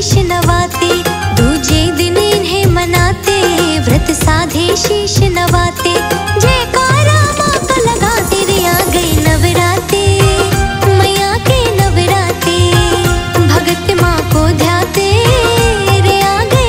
देश नवाते, दूजे दिन इन्हें मनाते, व्रत साधे शीश नवाते, जयकारा माँ का लगा तेरे आ गए नवराते, मैया के नवराते, भगत माँ को ध्याते, रे आ गए नवराते।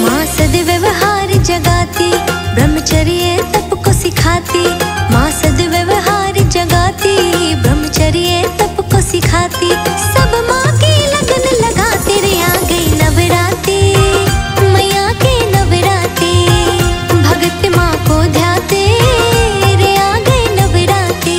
माँ सद्व्यवहार जगाती, ब्रह्मचर्य तप को सिखाती, सब माँ के लगन लगा तेरे आ गई नवराते, मैया के नवराते, भगत माँ को ध्याते, रे आ गए नवराते।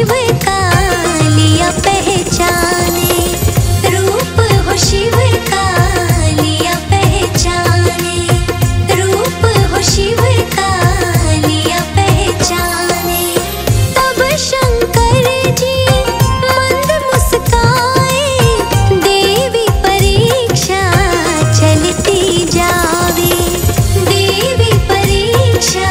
शिव का लिया पहचाने, रूप हो शिव का लिया पहचाने, रूप हो शिव का लिया पहचाने। तब शंकर जी मंद मुस्काए, देवी परीक्षा चलती जावे, देवी परीक्षा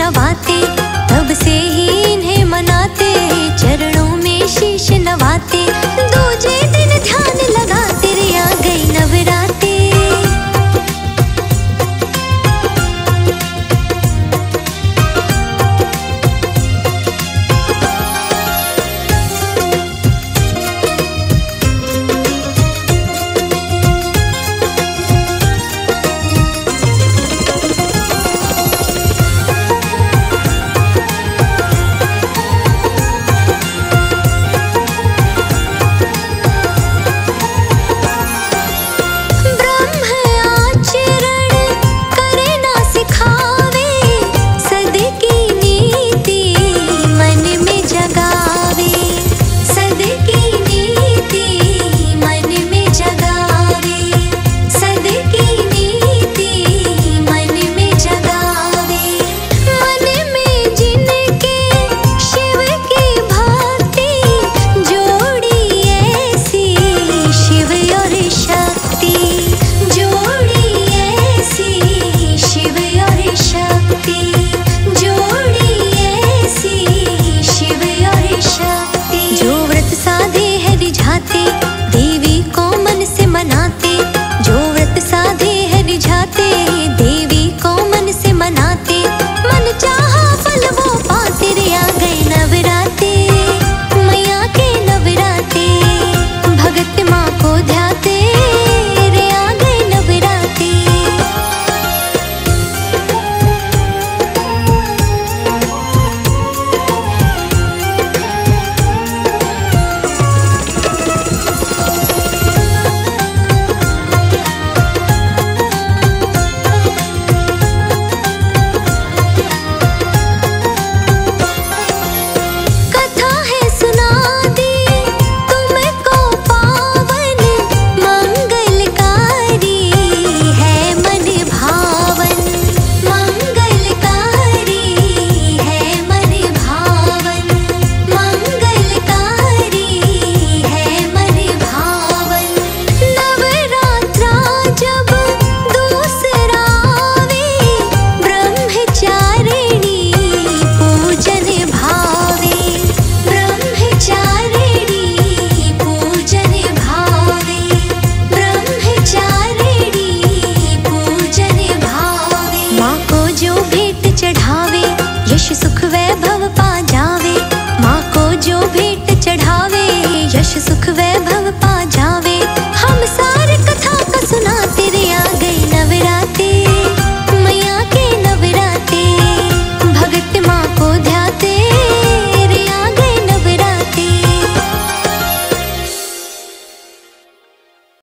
नवाते, तब से ही इन्हें मनाते, चरणों में शीश नवाते।